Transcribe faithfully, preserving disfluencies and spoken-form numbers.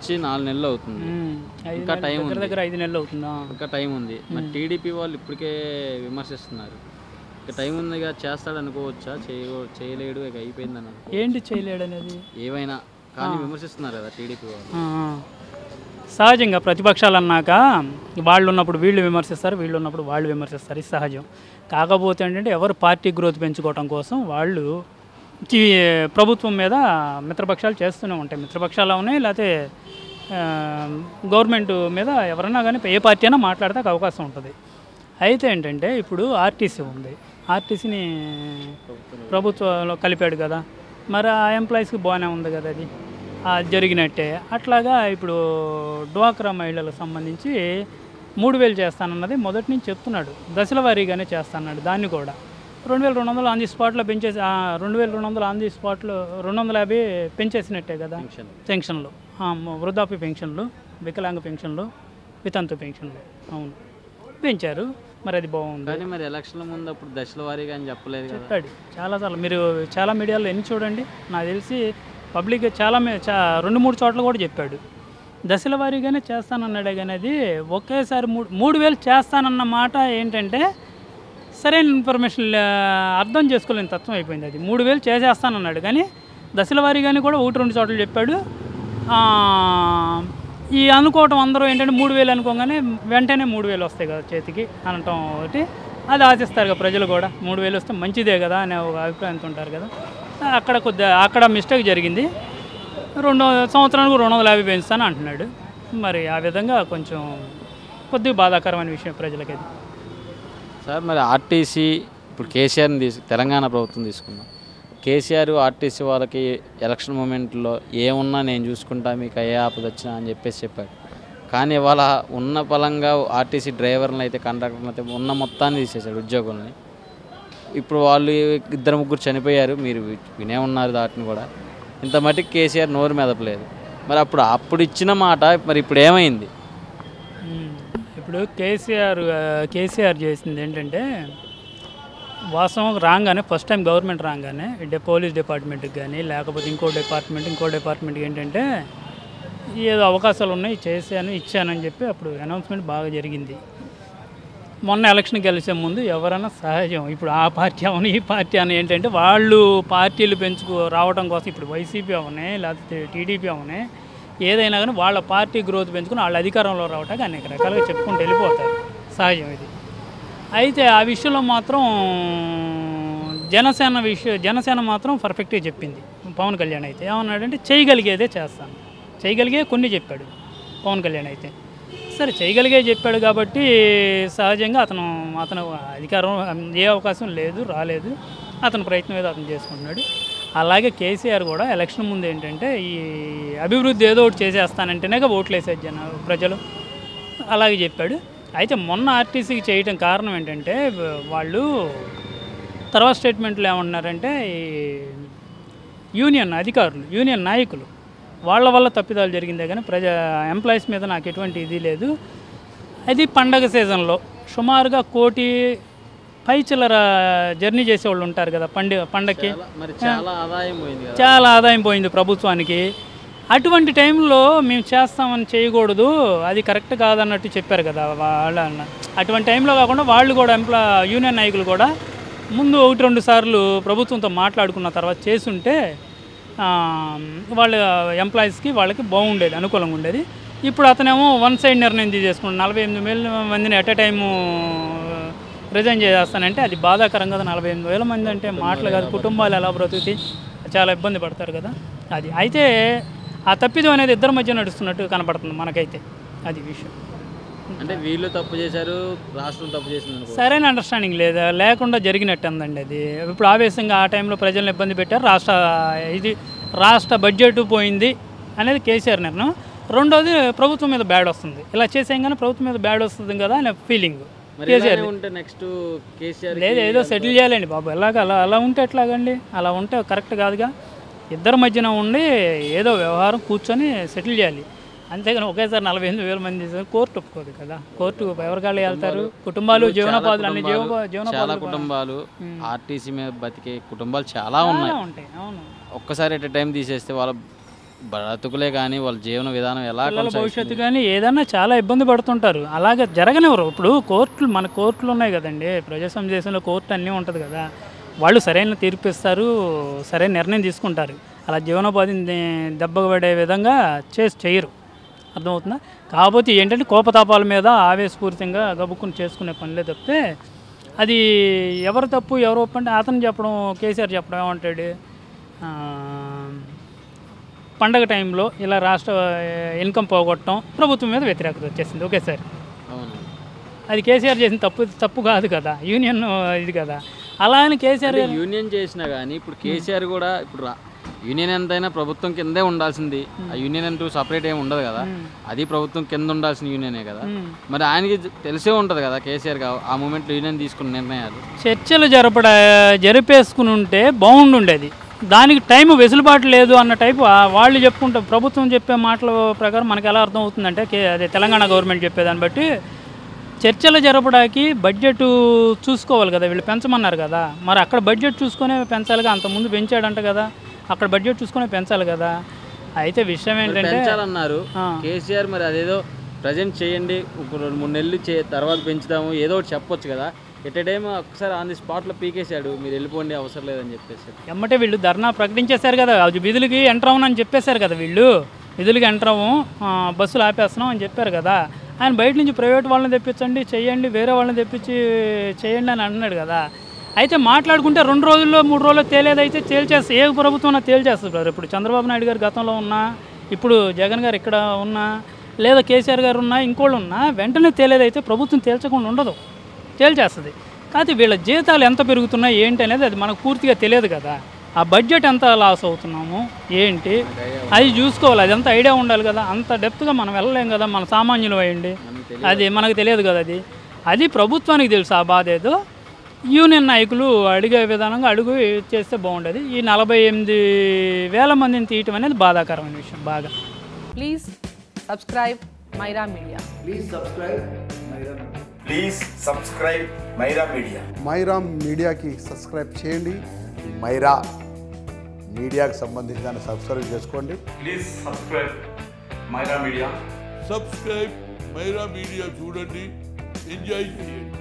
వచ్చి నాలుగు నెలలు అవుతుంది. ఇంకా టైం ఉంది. దగ్గర ఐదు నెలలు అవుతుందా? ఇంకా టైం ఉంది. మరి టీడీపీ వాళ్ళు ఇప్పటికే విమర్శిస్తున్నారు. ఇంకా టైం ఉందిగా చేస్తాడు అనుకోవచ్చా? చేయలేడు ఇక అయిపోయిందని అనుకో. ఏంటి చేయలేడు అనేది? ఏమైనా కానీ విమర్శిస్తున్నారు కదా టీడీపీ వాళ్ళు. సహజంగా ప్రతిపక్షాలు అన్నాక వాళ్ళు ఉన్నప్పుడు వీళ్ళు విమర్శిస్తారు, వీళ్ళు ఉన్నప్పుడు వాళ్ళు విమర్శిస్తారు. ఇది సహజం. కాకపోతే ఏంటంటే ఎవరు పార్టీ గ్రోత్ పెంచుకోవడం కోసం వాళ్ళు ప్రభుత్వం మీద మిత్రపక్షాలు చేస్తూనే ఉంటాయి. మిత్రపక్షాలు ఉన్నాయి, లేకపోతే గవర్నమెంట్ మీద ఎవరన్నా కానీ ఏ పార్టీ అయినా మాట్లాడతానికి అవకాశం ఉంటుంది. అయితే ఏంటంటే ఇప్పుడు ఆర్టీసీ ఉంది, ఆర్టీసీని ప్రభుత్వంలో కలిపాడు కదా, మరి ఆ ఎంప్లాయీస్కి బాగానే ఉంది కదా, అది జరిగినట్టే. అట్లాగా ఇప్పుడు డ్వాక్రా మహిళలకు సంబంధించి మూడు వేలు చేస్తానన్నది మొదటి నుంచి చెప్తున్నాడు, దశల వారీగానే చేస్తాన్నాడు. దాన్ని కూడా రెండు వేల రెండు వందలు ఆన్ ది స్పాట్లో పెంచేసి రెండు వేల రెండు వందలు ఆన్ ది స్పాట్లో రెండు వందల యాభై పెంచేసినట్టే కదా. పెన్షన్లు, వృద్ధాప్య పెన్షన్లు, వికలాంగ పెన్షన్లు, వితంతు పెన్షన్లు, అవును పెంచారు. మరి అది బాగుంది. మరి ఎలక్షన్ల ముందు అప్పుడు దశల వారీగా అని చెప్పలేదు, చెప్పాడు చాలాసార్లు. మీరు చాలా మీడియాలో ఎన్ని చూడండి, నాకు తెలిసి పబ్లిక్ చాలా రెండు మూడు చోట్ల కూడా చెప్పాడు దశల వారీగానే చేస్తానన్నాడే కానీ అది ఒకేసారి మూడు మూడు వేలు చేస్తానన్న మాట ఏంటంటే సరైన ఇన్ఫర్మేషన్ అర్థం చేసుకోలేని తత్వం అయిపోయింది. అది మూడు వేలు చేసేస్తానన్నాడు కానీ దశల వారీగానే కూడా ఒకటి రెండు చోట్ల చెప్పాడు. ఈ అనుకోవటం అందరూ ఏంటంటే మూడు వేలు అనుకోగానే వెంటనే మూడు వేలు వస్తాయి కదా చేతికి అనటం ఒకటి, అది ఆశిస్తారు కదా ప్రజలు కూడా. మూడు వేలు వస్తే మంచిదే కదా అనే ఒక అభిప్రాయంతో ఉంటారు కదా. అక్కడ కొద్ది అక్కడ మిస్టేక్ జరిగింది. రెండు సంవత్సరానికి రెండు వందల యాభై పెంచుతాను అంటున్నాడు. మరి ఆ విధంగా కొంచెం కొద్దిగా బాధాకరమైన విషయం ప్రజలకైతే. సార్ మరి ఆర్టీసీ ఇప్పుడు కేసీఆర్ని తీసుకు తెలంగాణ ప్రభుత్వం తీసుకున్నాం, కేసీఆర్ ఆర్టీసీ వాళ్ళకి ఎలక్షన్ మూమెంట్లో ఏమున్నా నేను చూసుకుంటా మీకు ఏ ఆపద వచ్చినా అని చెప్పేసి చెప్పాడు. కానీ ఇవాళ ఉన్న బలంగా ఆర్టీసీ డ్రైవర్లను అయితే కండక్టర్లు అయితే ఉన్న మొత్తాన్ని తీసేశాడు, ఉద్యోగుల్ని. ఇప్పుడు వాళ్ళు ఇద్దరు ముగ్గురు చనిపోయారు, మీరు వినే ఉన్నారు దాటిని కూడా. ఇంత మటుకు కేసీఆర్ నోరు మెదపలేదు. మరి అప్పుడు అప్పుడు ఇచ్చిన మాట మరి ఇప్పుడు ఏమైంది? ఇప్పుడు కేసీఆర్ కేసీఆర్ చేసింది ఏంటంటే వాస్తవం రాగానే ఫస్ట్ టైం గవర్నమెంట్ రాగానే పోలీస్ డిపార్ట్మెంట్కి కానీ లేకపోతే ఇంకో డిపార్ట్మెంట్ ఇంకో డిపార్ట్మెంట్కి ఏంటంటే ఏదో అవకాశాలు ఉన్నాయి చేశాను ఇచ్చానని చెప్పి అప్పుడు అనౌన్స్మెంట్ బాగా జరిగింది. మొన్న ఎలక్షన్ గెలిచే ముందు ఎవరైనా సహజం, ఇప్పుడు ఆ పార్టీ అవని ఈ పార్టీ అని ఏంటంటే వాళ్ళు పార్టీలు పెంచుకో రావడం కోసం ఇప్పుడు వైసీపీ అవనే లేకపోతే టీడీపీ అవనే ఏదైనా కానీ వాళ్ళ పార్టీ గ్రోత్ పెంచుకుని వాళ్ళ అధికారంలో రావడానికి అనేక రకాలుగా చెప్పుకుంటూ వెళ్ళిపోతారు, సహజం ఇది. అయితే ఆ విషయంలో మాత్రం జనసేన విషయం జనసేన మాత్రం పర్ఫెక్ట్గా చెప్పింది. పవన్ కళ్యాణ్ అయితే ఏమన్నాడంటే చేయగలిగేదే చేస్తాను, చేయగలిగే కొన్ని చెప్పాడు పవన్ కళ్యాణ్ అయితే. సరే చేయగలిగే చెప్పాడు కాబట్టి సహజంగా అతను అతను అధికారం ఏ అవకాశం లేదు, రాలేదు. అతని ప్రయత్నం ఏదో అతను చేసుకుంటున్నాడు. అలాగే కేసీఆర్ కూడా ఎలక్షన్ ముందు ఏంటంటే ఈ అభివృద్ధి ఏదో ఒకటి చేసేస్తానంటేనే ఓట్లు వేసేది జన ప్రజలు, అలాగే చెప్పాడు. అయితే మొన్న ఆర్టీసీకి చేయటం కారణం ఏంటంటే వాళ్ళు తర్వాత స్టేట్మెంట్లు ఏమంటున్నారంటే ఈ యూనియన్ అధికారులు, యూనియన్ నాయకులు వాళ్ళ వల్ల తప్పిదాలు జరిగిందే కానీ ప్రజా ఎంప్లాయీస్ మీద నాకు ఎటువంటి ఇది లేదు. అది పండగ సీజన్లో సుమారుగా కోటి పై చిల్లర జర్నీ చేసేవాళ్ళు ఉంటారు కదా పండుగ పండగకి, చాలా ఆదాయం పోయింది ప్రభుత్వానికి. అటువంటి టైంలో మేము చేస్తామని చేయకూడదు, అది కరెక్ట్ కాదన్నట్టు చెప్పారు కదా వాళ్ళ. అటువంటి టైంలో కాకుండా వాళ్ళు కూడా ఎంప్లా యూనియన్ నాయకులు కూడా ముందు ఒకటి రెండు సార్లు ప్రభుత్వంతో మాట్లాడుకున్న తర్వాత చేసుంటే వాళ్ళ ఎంప్లాయీస్కి వాళ్ళకి బాగుండేది, అనుకూలంగా ఉండేది. ఇప్పుడు అతనేమో వన్ సైడ్ నిర్ణయం తీసుకున్నాడు, నలభై ఎనిమిది వేల మందిని ఎట్ ఏ టైము రిజైన్ చేసేస్తానంటే అది బాధాకరం కదా. నలభై ఎనిమిది వేల మంది అంటే మాటలు కాదు, కుటుంబాలు ఎలా బ్రతుకుతాయి, చాలా ఇబ్బంది పడతారు కదా అది. అయితే ఆ తప్పిదం అనేది ఇద్దరి మధ్య నడుస్తున్నట్టు కనపడుతుంది మనకైతే, అది విషయం. అంటే వీళ్ళు తప్పు చేశారు, రాష్ట్రం తప్పు చేసింది, సరైన అండర్స్టాండింగ్ లేదా లేకుండా జరిగినట్టు అందండి అది. ఇప్పుడు ఆవేశంగా ఆ టైంలో ప్రజలను ఇబ్బంది పెట్టారు, రాష్ట్ర ఇది రాష్ట్ర బడ్జెట్ పోయింది అనేది కేసీఆర్ నిర్ణయం. రెండోది ప్రభుత్వం మీద బ్యాడ్ వస్తుంది, ఇలా చేసాం కానీ ప్రభుత్వం మీద బ్యాడ్ వస్తుంది కదా అనే ఫీలింగ్ కేసీఆర్ ఉంటే. నెక్స్ట్ కేసీఆర్ లేదు ఏదో సెటిల్ చేయాలండి బాబు, ఎలాగ అలా అలా ఉంటే ఎట్లాగండి, అలా ఉంటే కరెక్ట్ కాదుగా. ఇద్దరి మధ్యన ఉండి ఏదో వ్యవహారం కూర్చొని సెటిల్ చేయాలి, అంతేగాని ఒకేసారి నలభై ఎనిమిది వేల మంది కోర్టు ఒప్పుకోదు కదా. కోర్టు ఎవరి కాళ్ళు వెళ్తారు, కుటుంబాలు జీవనోపాధులు అన్ని జీవన కుటుంబాలు ఆర్టీసీ మీద బతికే కుటుంబాలు చాలా ఉన్నాయి, ఒక్కసారి ఎట్ టైం తీసేస్తే వాళ్ళ బ్రతుకులే కానీ వాళ్ళ జీవన విధానం ఎలా భవిష్యత్తు కానీ ఏదైనా చాలా ఇబ్బంది పడుతుంటారు. అలాగే జరగనివ్వరు. ఇప్పుడు కోర్టులు మన కోర్టులు ఉన్నాయి కదండి, ప్రజాస్వామ్య దేశంలో కోర్టు అన్నీ ఉంటుంది కదా, వాళ్ళు సరైన తీర్పు ఇస్తారు, సరైన నిర్ణయం తీసుకుంటారు. అలా జీవనోపాధిని దెబ్బపడే విధంగా చేసి చేయరు. అర్థమవుతుందా? కాకపోతే ఏంటంటే కోపతాపాల మీద ఆవేశపూరితంగా గబుక్కుని చేసుకునే పనిలే తప్పితే అది ఎవరు తప్పు ఎవరు ఒప్పు అంటే అతను చెప్పడం, కేసీఆర్ చెప్పడం ఏమంటాడు, పండగ టైంలో ఇలా రాష్ట్ర ఇన్కమ్ పోగొట్టడం ప్రభుత్వం మీద వ్యతిరేకత వచ్చేసింది. ఓకే సార్, అది కేసీఆర్ చేసిన తప్పు తప్పు కాదు కదా, యూనియన్ ఇది కదా. అలా అని కేసీఆర్ యూనియన్ చేసినా కానీ ఇప్పుడు కేసీఆర్ కూడా ఇప్పుడు యూనియన్ ఎంతైనా ప్రభుత్వం కిందే ఉండాల్సింది, ఆ యూనియన్ అంటూ సపరేట్ ఏమి ఉండదు కదా, అది ప్రభుత్వం కింద ఉండాల్సిన యూనియనే కదా. మరి ఆయనకి తెలిసే ఉంటుంది కదా కేసీఆర్ ఆ మూమెంట్లో యూనియన్ తీసుకున్న నిర్ణయాలు చర్చలు జరపడ జరిపేసుకుని ఉంటే బాగుండుండేది. దానికి టైం వెసులుబాటు లేదు అన్న టైపు వాళ్ళు చెప్పుకుంటారు. ప్రభుత్వం చెప్పే మాటల ప్రకారం మనకు ఎలా అర్థం అవుతుందంటే అదే తెలంగాణ గవర్నమెంట్ చెప్పేదాన్ని బట్టి చర్చలు జరపడానికి బడ్జెట్ చూసుకోవాలి కదా, వీళ్ళు పెంచమన్నారు కదా, మరి అక్కడ బడ్జెట్ చూసుకునే పెంచాలిగా, అంతకుముందు పెంచాడంట కదా, అక్కడ బడ్జెట్ చూసుకునే పెంచాలి కదా. అయితే విషయం ఏంటంటే పెంచాలన్నారు కేసీఆర్, మరి అదేదో ప్రజెంట్ చేయండి ఒక రెండు మూడు నెలలు చే తర్వాత పెంచుదాము ఏదో ఒకటి చెప్పొచ్చు కదా. ఎట్టేమో ఒకసారి ఆన్ ది స్పాట్లో పీకేశాడు, మీరు వెళ్ళిపోండి అవసరం లేదని చెప్పేసి. ఎమ్మటే వీళ్ళు ధర్నా ప్రకటించేశారు కదా, విధులకి ఎంటర్ అవును అని చెప్పేశారు కదా, వీళ్ళు విధులకి ఎంటర్ అవ్వం బస్సులు ఆపేస్తున్నాం అని చెప్పారు కదా. ఆయన బయట నుంచి ప్రైవేట్ వాళ్ళని తెప్పించండి చేయండి, వేరే వాళ్ళని తెప్పించి చేయండి అని అన్నాడు కదా. అయితే మాట్లాడుకుంటే రెండు రోజుల్లో మూడు రోజుల్లో తేలేదైతే తేల్చేస్తే ఏ ప్రభుత్వం తేల్చేస్తుంది బ్రదర్. ఇప్పుడు చంద్రబాబు నాయుడు గారు గతంలో ఉన్నా, ఇప్పుడు జగన్ గారు ఇక్కడ ఉన్నా, లేదా కేసీఆర్ గారు ఉన్నా, ఇంకోళ్ళు ఉన్నా, వెంటనే తేలేదైతే ప్రభుత్వం తేల్చకుండా ఉండదు, తేల్చేస్తుంది. కాకపోతే వీళ్ళ జీతాలు ఎంత పెరుగుతున్నాయి ఏంటి అనేది అది మనకు పూర్తిగా తెలియదు కదా. ఆ బడ్జెట్ ఎంత లాస్ అవుతున్నాము ఏంటి అది చూసుకోవాలి, అది ఎంత ఐడియా ఉండాలి కదా. అంత డెప్త్గా మనం వెళ్ళలేం కదా, మన సామాన్యులు అయ్యండి, అది మనకు తెలియదు కదా. అది అది ప్రభుత్వానికి తెలుసు ఆ బాధ ఏదో. యూనియన్ నాయకులు అడిగే విధానంగా అడుగు చేస్తే బాగుండేది. ఈ నలభై ఎనిమిది వేల మందిని తీయటం అనేది బాధాకరమైన విషయం. బాగా please subscribe Maira media. Please subscribe Maira media. Please subscribe Maira media. Maira మీడియాకి సబ్స్క్రైబ్ చేయండి. మైరా మీడియాకి సంబంధించి దాన్ని సబ్స్క్రైబ్ చేసుకోండి. Please subscribe Maira media. Subscribe Maira media చూడండి, ఎంజాయ్ చేయండి.